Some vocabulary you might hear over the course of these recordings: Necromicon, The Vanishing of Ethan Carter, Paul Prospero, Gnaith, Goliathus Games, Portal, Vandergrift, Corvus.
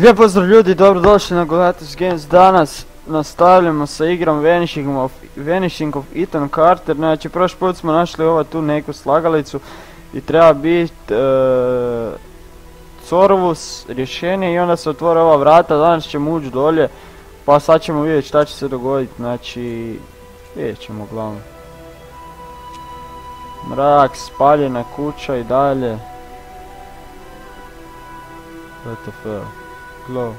Lijep pozdrav ljudi, dobrodošli na Goliathus Games. Danas nastavljamo sa igrom Vanishing of Ethan Carter. Znači, prošli put smo našli ova tu neku slagalicu i treba biti Corvus rješenje i onda se otvore ova vrata. Danas ćemo ući dolje, pa sad ćemo vidjeti šta će se dogoditi. Znači, vidjet ćemo uglavnom. Mrak, spaljena kuća i dalje. What the fuck? Glow.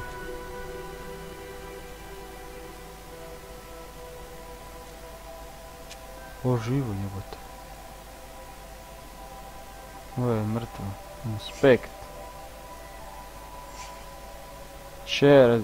O, živo jebote. Ovo je mrtvo. Inspect. Shared.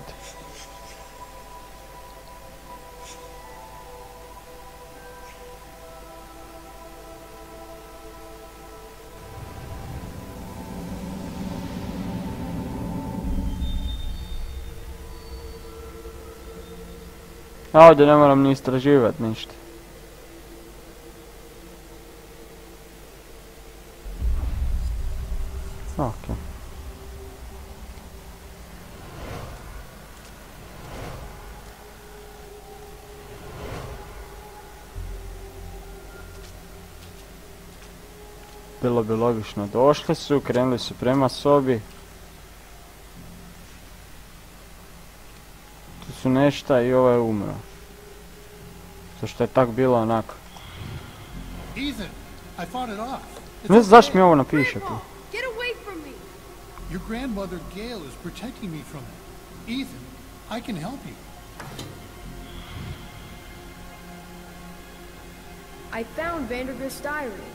A ovdje ne moram ni istraživat ništa. Ok. Bilo bi logično, došli su, krenuli su prema sobi. Su nešta i ovaj je umro. Zašto je tak bilo onako? Ne znaš mi ovo napiše tu. Your grandmother Gail is protecting me from it. Ethan, I can help you. I found Vandergrift's diary.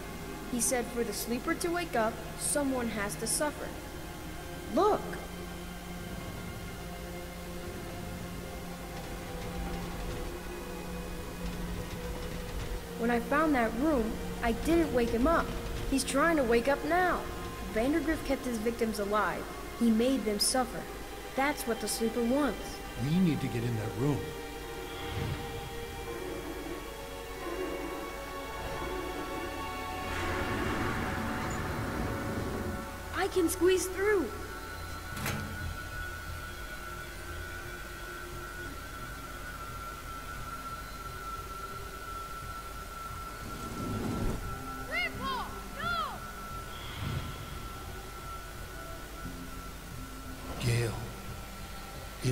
He said for the sleeper to wake up, someone has to suffer. Look. When I found that room, I didn't wake him up. He's trying to wake up now. Vandergrift kept his victims alive. He made them suffer. That's what the sleeper wants. We need to get in that room. I can squeeze through.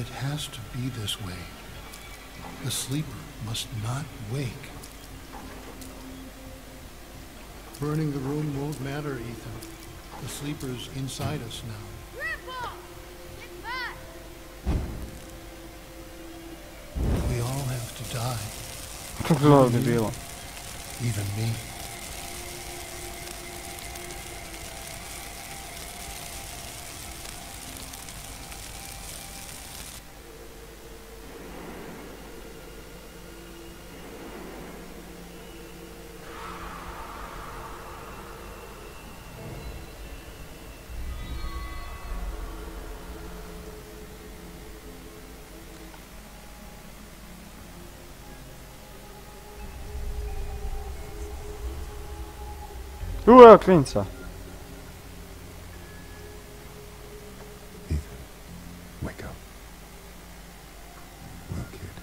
It has to be this way. The sleeper must not wake. Burning the room won't matter, Ethan. The sleeper's inside us now. Grandpa! Get back! We all have to die. Even me. Tu je klinca. Ethan, wake up. Well, kid,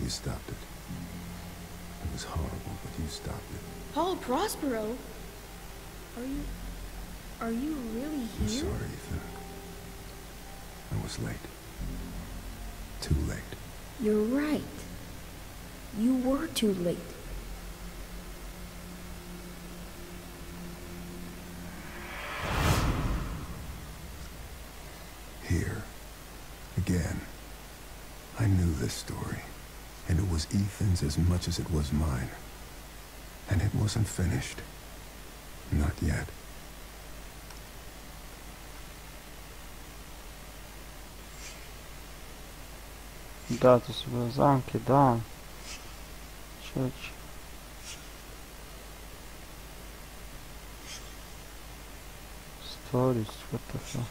you stopped it. It was horrible, but you stopped it. Paul Prospero? Are you really here? I'm sorry, Ethan. I was late. Too late. You're right. You were too late. Again, I knew this story, and it was Ethan's as much as it was mine. And it wasn't finished. Not yet. That was Anki down. Church. Stories, what the fuck?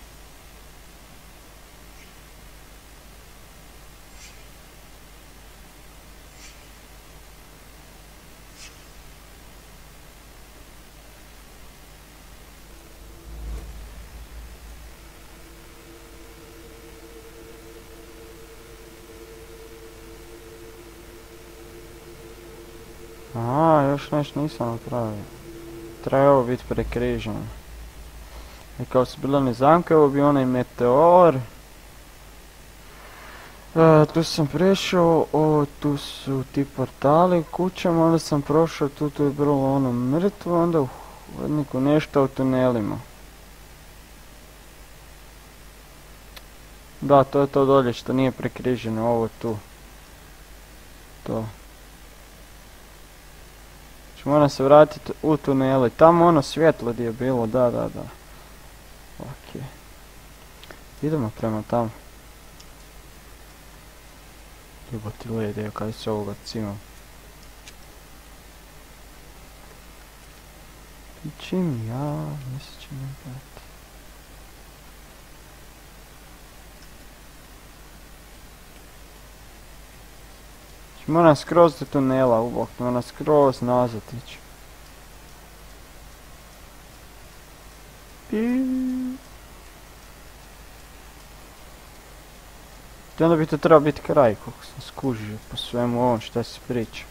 Ah, eles nem são, traje ovid prekrižen. I kao se bilo neznamke, ovo bi onaj meteor. Tu sam prešao, tu su ti portali kućama, onda sam prošao, tu je bilo ono mrtvo, onda u hodniku nešto o tunelima. Da, to je to dolje što nije prekriženo, ovo tu. To. Znači moram se vratiti u tuneli, tamo ono svjetlo gdje je bilo, da. Ok. Idemo prema tamo. Ljubati lede, kaj se ovoga cima. Ičim ja, misličim ne dati. Moram skroz do tunela u bok, moram skroz nazad ići. I onda bi to trebao biti kraj, koliko sam skužio po svemu ovom šta se priča.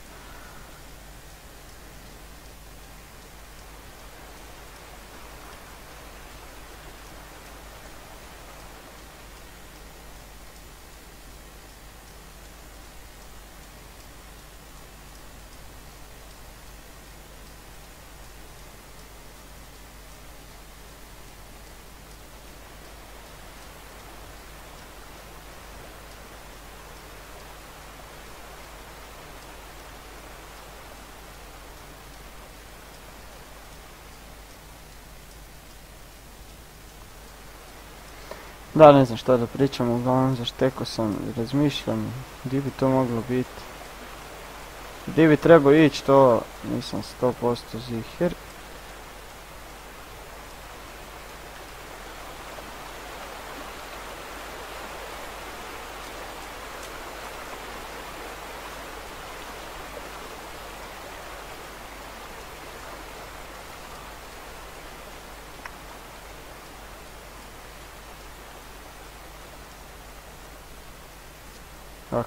Da, ne znam šta da pričam, uglavnom zašteko sam, razmišljam, gdje bi to moglo biti. Gdje bi trebao ići, to nisam 100% zihir. Ok,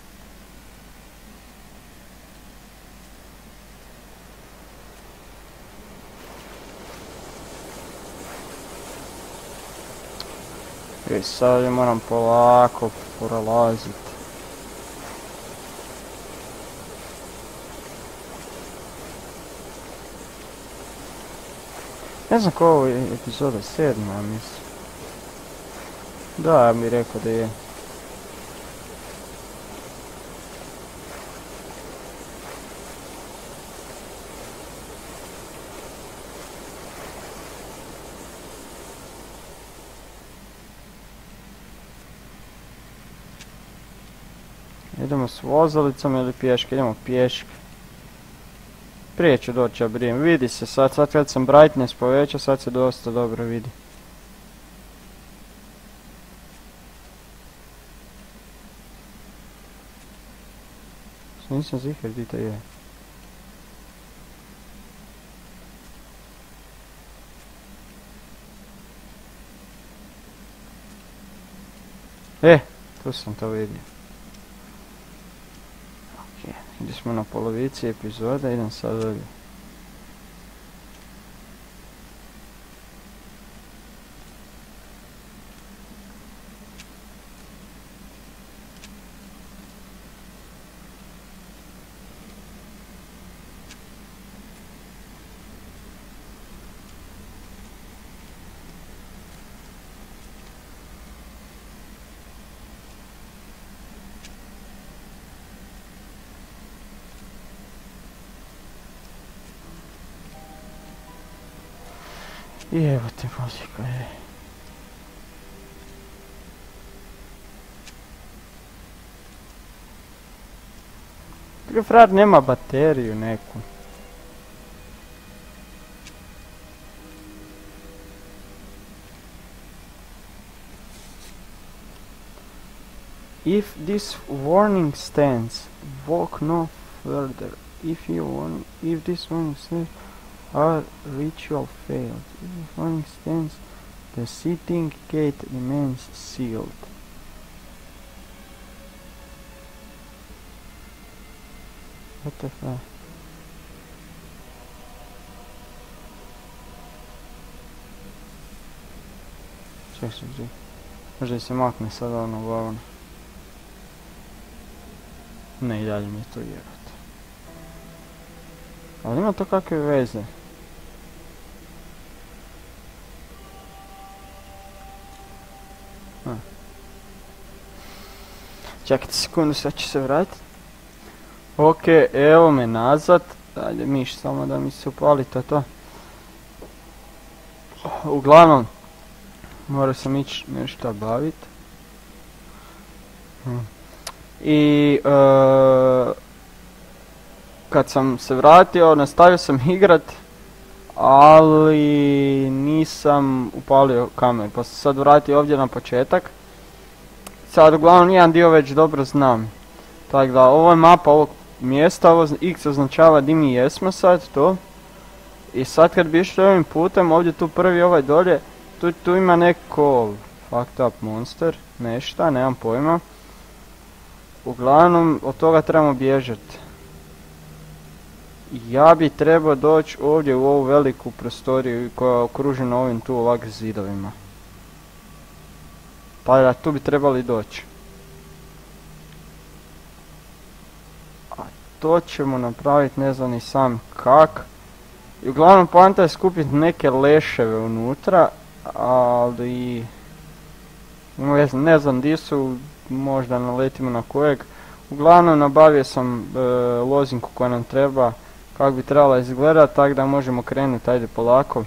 Ok, sad joj moram polako prolaziti. Ne znam ko ovo je epizoda 7, mislim. Da, ja bih rekao da je. Idemo s vozalicom ili pješke, idemo pješke. Prije ću doći abrim, vidi se sad kad sam brightness povećao, sad se dosta dobro vidi. Nisam zihar gdje to je. Tu sam to vidio. Gdje smo na polovici epizoda, idem sad ovdje. I evo te muzika je. Prije frat nema bateriju neku. If this warning stands, walk no further. If this warning stands, our ritual failed. If this warning stands, the sitting gate remains sealed. What the fuck? Ček se gdje? Možda se makne sada ono glavno. Ne, i dalje mi je to jebate. Ali ima to kakve veze? Čekajte sekundu, sad ću se vratiti. Ok, evo me nazad. Ajde miš, samo da mi se upali to. Uglavnom, morao sam ići nešto bavit. I kad sam se vratio, nastavio sam igrat, ali nisam upalio kameru, pa sam sad vratio ovdje na početak. Sad uglavnom jedan dio već dobro znam. Tako da, ovo je mapa ovog mjesta, ovo X označava di mi jesmo sad, to. I sad kad bi išli ovim putem, ovdje tu prvi ovaj dolje, tu ima neko fucked up monster, nešta, nemam pojma. Uglavnom, od toga trebamo bježati. Ja bi trebao doći ovdje u ovu veliku prostoriju koja je okružena ovim tu ovak zidovima. Pa da, tu bi trebali doći. A to ćemo napraviti, ne znam ni sam kak. I uglavnom poanta je skupiti neke leševe unutra, ali ne znam gdje su, možda naletimo na kojeg. Uglavnom nabavio sam lozinku koja nam treba, kako bi trebala izgledati, tako da možemo krenuti, ajde polako.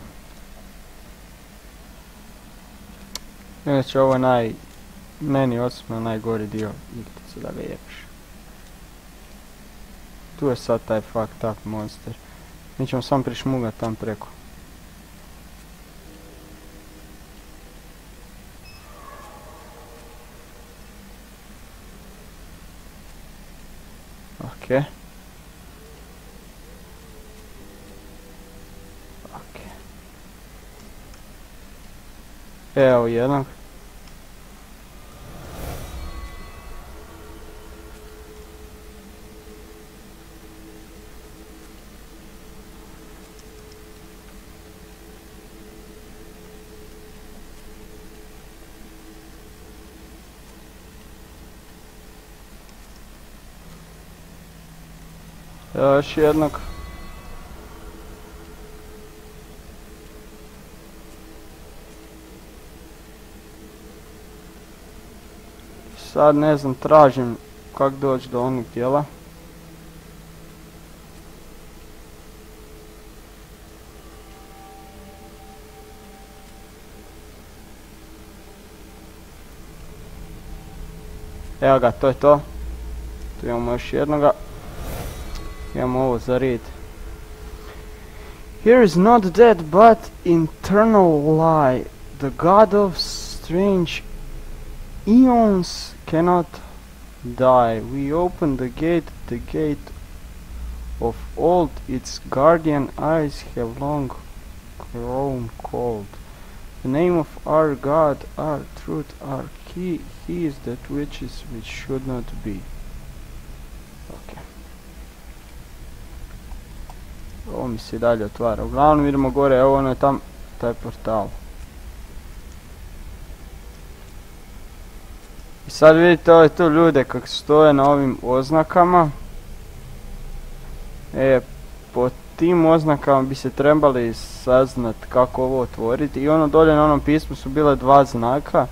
Inače ovo je meni osobno najgori dio igrice, da ga jebiš. Tu je sad taj fucked up monster. Mi ćemo sam prišmugat tam preko. Ok. Ok. Evo jedan. Još jednog. Sad ne znam, tražim kako doći do onog dijela. Evo ga, to je to. Tu imamo još jednoga. Imamo ovo za red. Here is not dead but internal lie. The god of strange eons cannot die. We open the gate of old. Its guardian eyes have long grown cold. The name of our god, our truth, our key. He is that which is, which should not be. Okay. Ovo mi se i dalje otvara. Uglavnom idemo gore, evo ono je tam, taj portal. I sad vidite ove tu ljude kako stoje na ovim oznakama. E, po tim oznakama bi se trebali saznat kako ovo otvoriti. I ono dolje na onom pismu su bile dva znaka.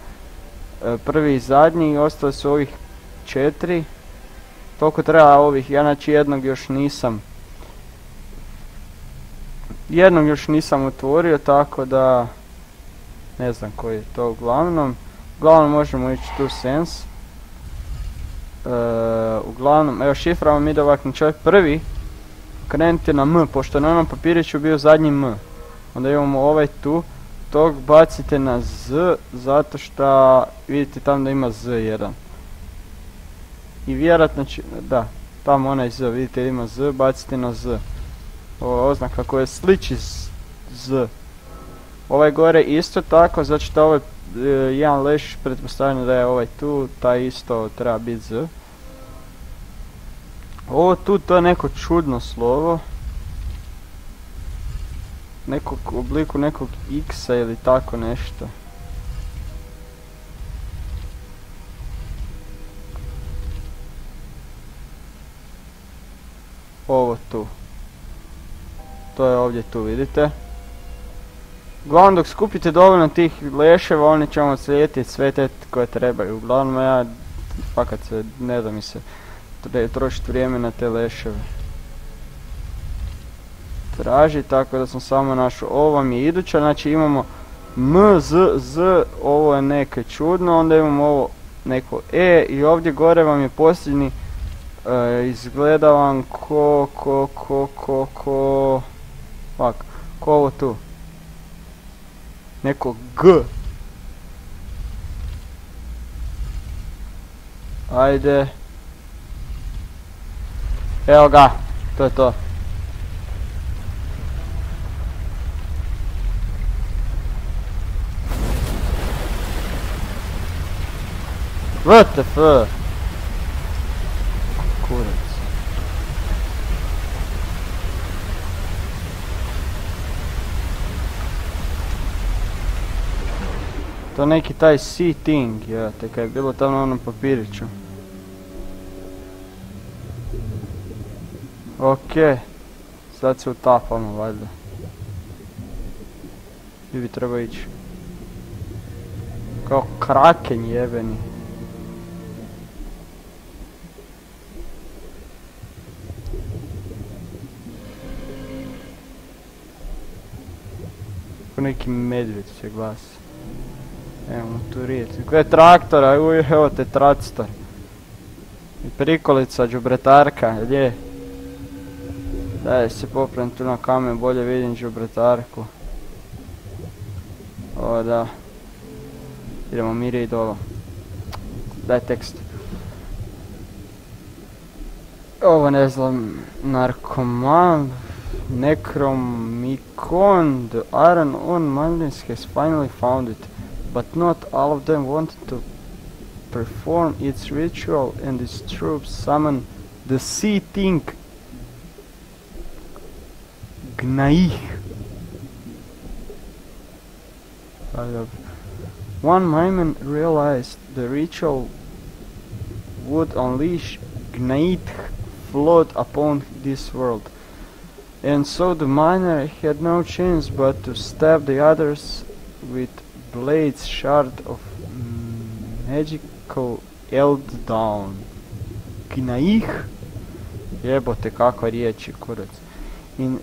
Prvi i zadnji, i ostali su ovih 4. Toliko treba ovih, ja znači jednog još nisam. Jednom još nisam otvorio, tako da ne znam koji je to uglavnom. Uglavnom možemo ići tu sens. Uglavnom, evo šiframa mi ide ovak na čovjek prvi. Krenite na M, pošto na onom papiriću bio zadnji M. Onda imamo ovaj tu. Tog bacite na Z, zato što vidite tam da ima Z1. I vjerojatno će, da, tamo onaj Z, vidite ima Z, bacite na Z. Ovo je oznaka koja sliči Z. Ovaj gore isto tako, znači da ovaj jedan leš, pretpostavljeno da je ovaj tu, taj isto treba biti Z. Ovo tu, to je neko čudno slovo. Nekog obliku nekog X-a ili tako nešto. Ovo tu. To je ovdje tu, vidite. Uglavnom dok skupite dovoljno tih leševa, oni će vam odslijetiti sve te koje trebaju. Uglavnom ja, fakat se, ne da mi se trošiti vrijeme na te leševe. Traži, tako da sam samo našao, ovo mi je iduća, znači imamo M, Z, Z, ovo je neke čudno, onda imamo ovo neko E i ovdje gore vam je posljednji, izgleda vam ko ovo tu, neko G. Ajde, evo ga, to je to. WTF, kurac. To neki taj C thing, jate, kaj je bilo tamo na onom papiriću. Okej, sad se utapamo valjda. Gdje bi trebao ići? Kao kraken jebeni. Neki medvjed se glasi. Evo motorijet. Ko je traktora? Evo te traktor. I prikolica, džubretarka. Gdje? Daj se poprem tu na kamen, bolje vidim džubretarku. O da. Idemo mire i dolo. Daj tekst. Ovo ne znam. Narkoman. Necromicon, the iron on Mandins has finally found it, but not all of them wanted to perform its ritual and its troops summoned the sea thing, Gnaith. One Maiman realized the ritual would unleash Gnaith flood upon this world. And so the miner had no chance but to stab the others with blades shard of magical elddown. Gnaih? Jebote kakva riječi kurac. In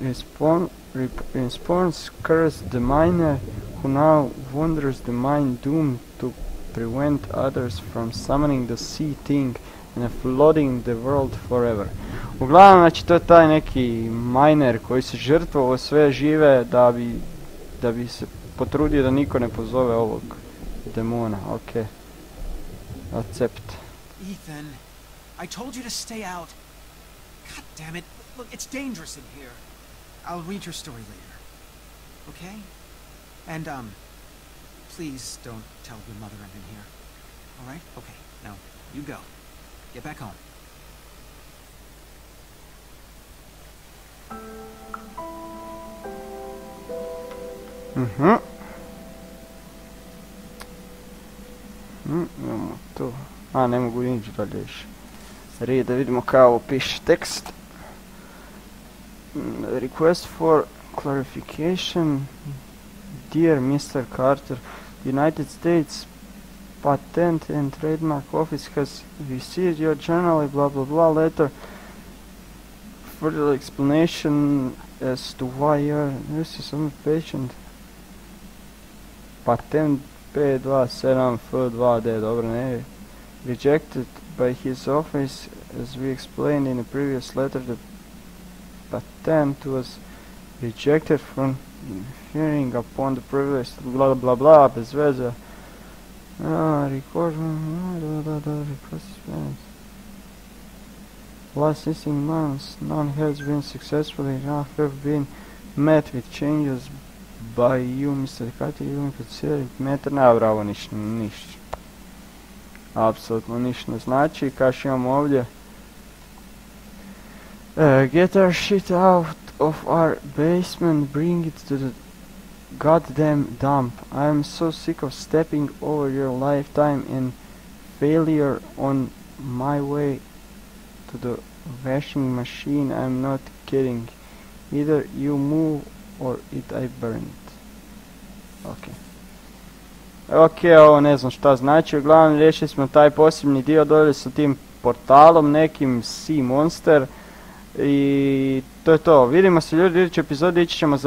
response cursed the miner who now wanders the mine doomed to prevent others from summoning the sea thing and flooding the world forever. Uglavnom, znači to je taj neki miner koji se žrtvovao sve žive da bi se potrudio da niko ne pozove ovog demona. Ok. Accept. Ethan, I told you to stay out. God damn it. Look, it's dangerous in here. I'll read your story later. Okay? And please don't tell your mother I'm in here. All right? Okay. Now, you go. Get back home. Imamo tu. A, ne mogu ići dalje više. Rije da vidimo kao ovo piše tekst. Request for clarification. Dear Mr. Carter, the United States Patent and Trademark Office has received your journal, blah blah blah letter. Further explanation as to why your nurse is patient. Patent P27F2D, dobro ne. Rejected by his office, as we explained in a previous letter, the patent was rejected from hearing upon the previous blah blah blah, bez veze. Record. licensing months, none has been successfully, none have been met with changes by you, Mr. Carter, even considering matter. Ne, bravo, ništa. Apsolutno ništa ne znači. Kaš imamo ovdje get our shit out of our basement, bring it to the goddamn dump. I am so sick of stepping over your lifetime and failure on my way to the washing machine. I am not kidding. Either you move or it I burn it. Ok, ovo ne znam šta znači. Uglavnom riješili smo taj posebni dio dolje sa tim portalom, nekim sea monster. I to je to. Vidimo se ljudi u idućoj epizodi, ići ćemo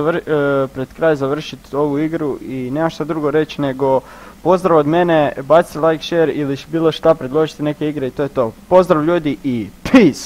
pred kraj završiti ovu igru i nema šta drugo reći nego pozdrav od mene, bacite like, share ili bilo šta, predložite neke igre i to je to. Pozdrav ljudi i peace!